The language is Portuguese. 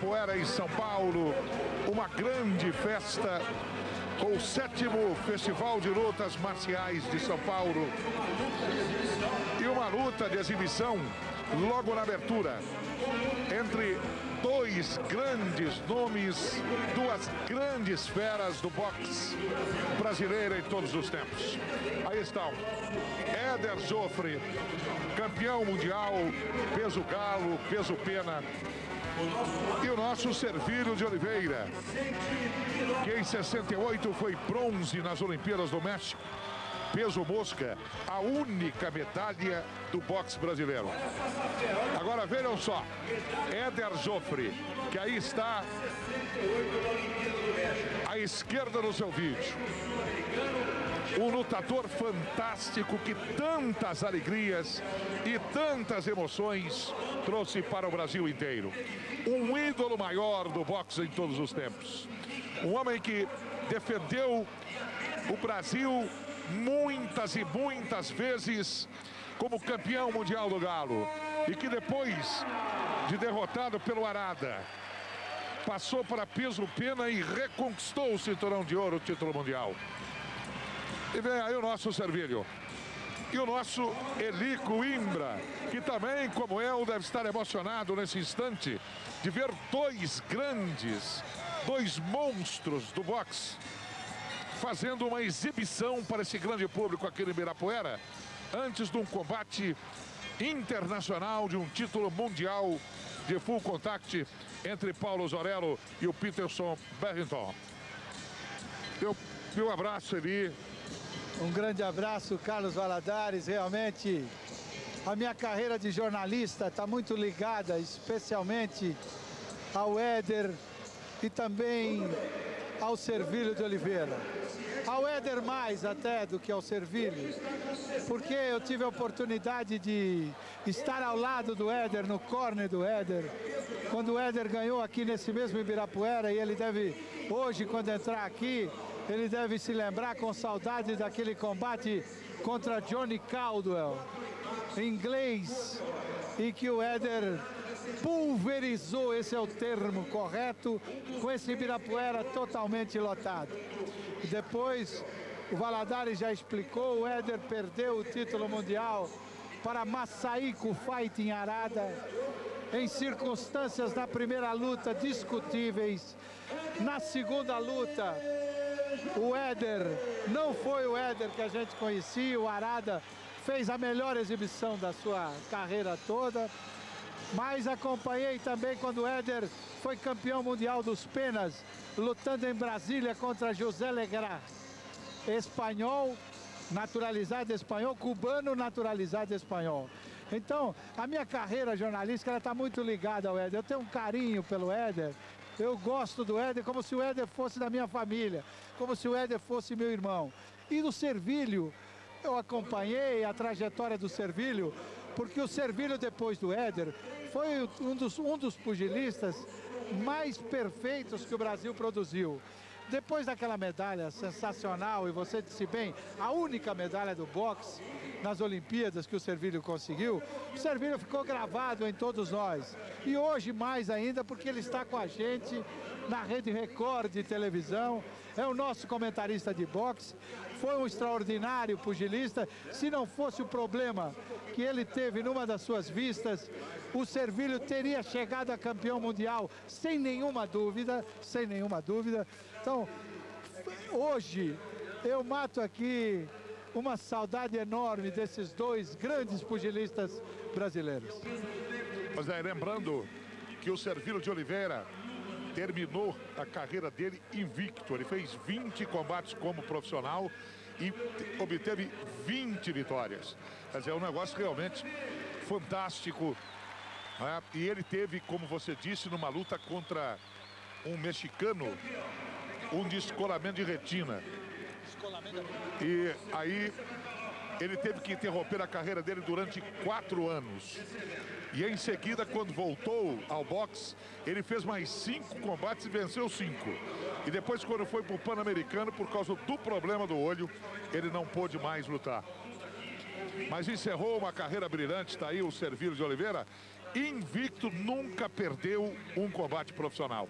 Ibirapuera, em São Paulo, uma grande festa com o 7º Festival de Lutas Marciais de São Paulo. E uma luta de exibição logo na abertura, entre dois grandes nomes, duas grandes feras do boxe brasileiro em todos os tempos. Aí estão Éder Jofre, campeão mundial, peso galo, peso pena, e o nosso Servílio de Oliveira, que em 68 foi bronze nas Olimpíadas do México, peso mosca, a única medalha do boxe brasileiro. Agora vejam só, Éder Jofre, que aí está à esquerda no seu vídeo. Um lutador fantástico que tantas alegrias e tantas emoções trouxe para o Brasil inteiro. Um ídolo maior do boxe em todos os tempos. Um homem que defendeu o Brasil muitas e muitas vezes como campeão mundial do galo, e que depois de derrotado pelo Harada passou para peso pena e reconquistou o cinturão de ouro, o título mundial. E vem aí o nosso Servílio e o nosso Eli Coimbra, que também, como eu, deve estar emocionado nesse instante de ver dois grandes, dois monstros do boxe fazendo uma exibição para esse grande público aqui no Ibirapuera, antes de um combate internacional, de um título mundial de full contact entre Paulo Zorello e o Peterson Berrington. Meu abraço, Eli. Um grande abraço, Carlos Valadares. Realmente, a minha carreira de jornalista está muito ligada, especialmente ao Éder e também ao Servílio de Oliveira, ao Éder mais até do que ao Servílio, porque eu tive a oportunidade de estar ao lado do Éder, no corner do Éder, quando o Éder ganhou aqui nesse mesmo Ibirapuera, e ele deve, hoje, quando entrar aqui, ele deve se lembrar com saudade daquele combate contra Johnny Caldwell, inglês, e que o Éder pulverizou, esse é o termo correto, com esse Ibirapuera totalmente lotado. Depois, o Valadares já explicou, o Éder perdeu o título mundial para Masayko Fight Harada, em circunstâncias na primeira luta discutíveis. Na segunda luta, o Éder não foi o Éder que a gente conhecia, o Harada fez a melhor exibição da sua carreira toda. Mas acompanhei também quando o Éder foi campeão mundial dos penas, lutando em Brasília contra José Legras, espanhol, naturalizado espanhol, cubano naturalizado espanhol. Então, a minha carreira jornalística está muito ligada ao Éder. Eu tenho um carinho pelo Éder, eu gosto do Éder como se o Éder fosse da minha família, como se o Éder fosse meu irmão. E do Servílio, eu acompanhei a trajetória do Servílio, porque o Servílio, depois do Éder, foi um dos pugilistas mais perfeitos que o Brasil produziu. Depois daquela medalha sensacional, e você disse bem, a única medalha do boxe nas Olimpíadas que o Servílio conseguiu, o Servílio ficou gravado em todos nós. E hoje mais ainda, porque ele está com a gente na Rede Record de televisão, é o nosso comentarista de boxe, foi um extraordinário pugilista. Se não fosse o problema que ele teve numa das suas vistas, o Servílio teria chegado a campeão mundial, sem nenhuma dúvida, sem nenhuma dúvida. Então, hoje, eu mato aqui uma saudade enorme desses dois grandes pugilistas brasileiros. Mas é, lembrando que o Servílio de Oliveira terminou a carreira dele invicto. Ele fez 20 combates como profissional e obteve 20 vitórias. Quer dizer, é um negócio realmente fantástico, né? E ele teve, como você disse, numa luta contra um mexicano, um descolamento de retina. E aí ele teve que interromper a carreira dele durante 4 anos. E em seguida, quando voltou ao boxe, ele fez mais 5 combates e venceu 5. E depois, quando foi para o Pan-Americano, por causa do problema do olho, ele não pôde mais lutar. Mas encerrou uma carreira brilhante, está aí o Servílio de Oliveira, invicto, nunca perdeu um combate profissional.